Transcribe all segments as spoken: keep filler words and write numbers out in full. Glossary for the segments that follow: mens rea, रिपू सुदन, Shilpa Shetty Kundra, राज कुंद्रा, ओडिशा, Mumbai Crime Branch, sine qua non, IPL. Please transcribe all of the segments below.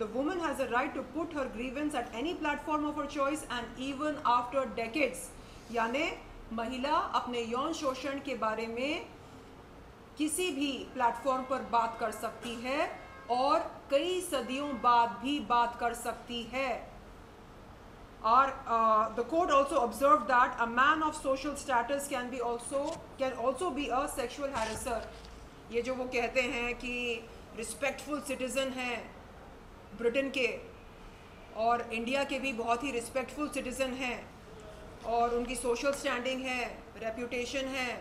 The woman has a right to put her grievance at any platform of her choice and even after decades. यानी महिला अपने यौन शोषण के बारे में किसी भी प्लेटफॉर्म पर बात कर सकती है और कई सदियों बाद भी बात कर सकती है. और the court also observe that a man of social status can be also can also be a sexual harasser. ये जो वो कहते हैं कि रिस्पेक्टफुल सिटीजन हैं ब्रिटेन के और इंडिया के भी बहुत ही रिस्पेक्टफुल सिटीजन हैं और उनकी सोशल स्टैंडिंग है, रेप्यूटेशन है.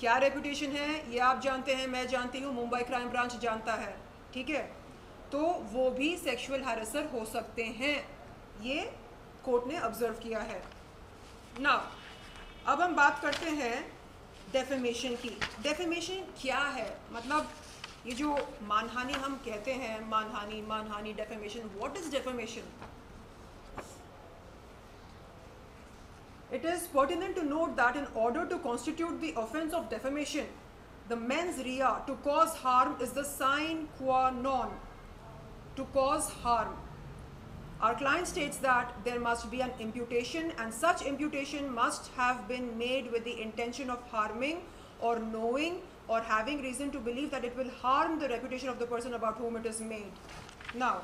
क्या रेप्यूटेशन है ये आप जानते हैं, मैं जानती हूँ, मुंबई क्राइम ब्रांच जानता है, ठीक है. तो वो भी सेक्सुअल हैरेसर हो सकते हैं, ये कोर्ट ने ऑब्जर्व किया है. नाउ अब हम बात करते हैं डेफेमेशन की. डेफेमेशन क्या है, मतलब ये जो मानहानि हम कहते हैं, मानहानि मानहानि defamation, what is defamation? It is pertinent to note that in order to constitute the offence of defamation, the mens rea, to cause harm, is the sine qua non. To cause harm, our client states that there must be an imputation, and such imputation must have been made with the intention of harming or knowing or having reason to believe that it will harm the reputation of the person about whom it is made. Now,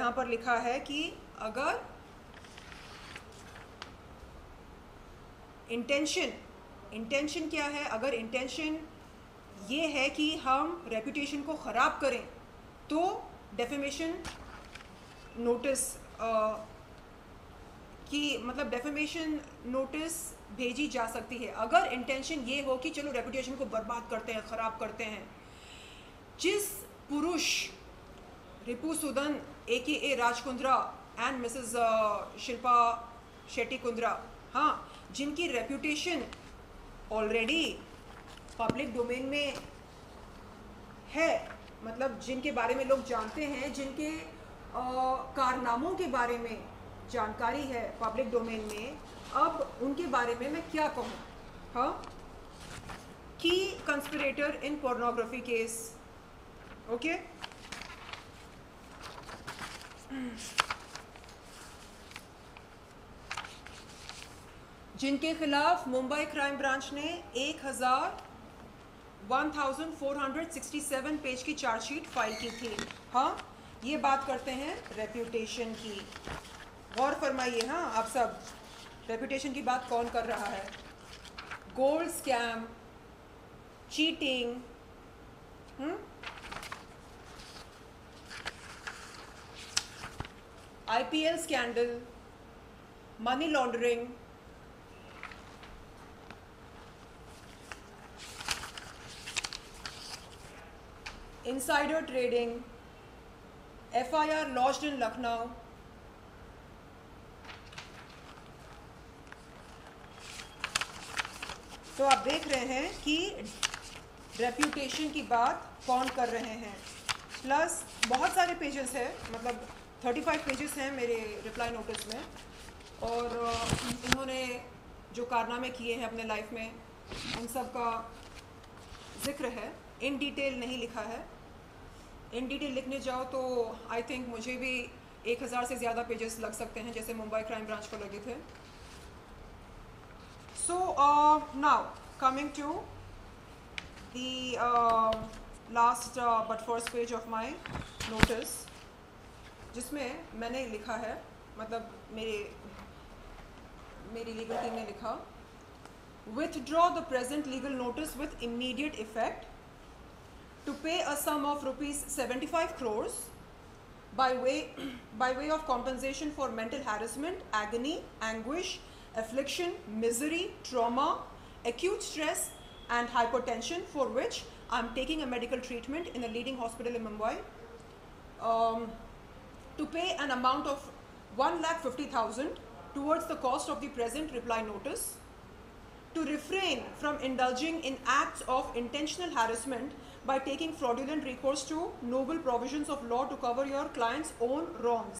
यहाँ पर लिखा है कि अगर intention, intention क्या है, अगर intention ये है कि हम reputation को ख़राब करें तो defamation notice uh, कि मतलब defamation notice भेजी जा सकती है. अगर इंटेंशन ये हो कि चलो रेपुटेशन को बर्बाद करते हैं, ख़राब करते हैं. जिस पुरुष रिपू सुदन a k a राज कुंद्रा and Mrs Shilpa Shetty Kundra, हाँ, जिनकी रेपुटेशन ऑलरेडी पब्लिक डोमेन में है, मतलब जिनके बारे में लोग जानते हैं, जिनके uh, कारनामों के बारे में जानकारी है पब्लिक डोमेन में, अब उनके बारे में मैं क्या कहूँ, हाँ, की conspirator in pornography case, okay. जिनके खिलाफ मुंबई क्राइम ब्रांच ने एक हज़ार one thousand four hundred sixty seven page की चार्जशीट फाइल की थी. हाँ, ये बात करते हैं रेप्यूटेशन की. गौर फरमाइए, हाँ, आप सब, रेपुटेशन की बात कौन कर रहा है? Gold scam, cheating, hmm, IPL scandal, money laundering, insider trading, FIR launched in Lucknow, तो आप देख रहे हैं कि रेप्यूटेशन की बात कौन कर रहे हैं. प्लस बहुत सारे पेजेस हैं, मतलब पैंतीस पेजेस हैं मेरे रिप्लाई नोटिस में, और इन्होंने जो कारनामे किए हैं अपने लाइफ में उन सब का जिक्र है. इन डिटेल नहीं लिखा है, इन डिटेल लिखने जाओ तो आई थिंक मुझे भी एक हज़ार से ज़्यादा पेजेस लग सकते हैं, जैसे मुंबई क्राइम ब्रांच को लगे थे. So uh, now coming to the uh, last uh, but first page of my notice, जिसमें मैंने लिखा है, मतलब मेरे मेरी लीगल टीम ने लिखा, withdraw the present legal notice with immediate effect to pay a sum of rupees seventy-five crores by way by way of compensation for mental harassment, agony, anguish, affliction, misery, trauma, acute stress and hypertension, for which I am taking a medical treatment in a leading hospital in Mumbai, um, to pay an amount of one lakh fifty thousand towards the cost of the present reply notice, to refrain from indulging in acts of intentional harassment by taking fraudulent recourse to noble provisions of law to cover your client's own wrongs.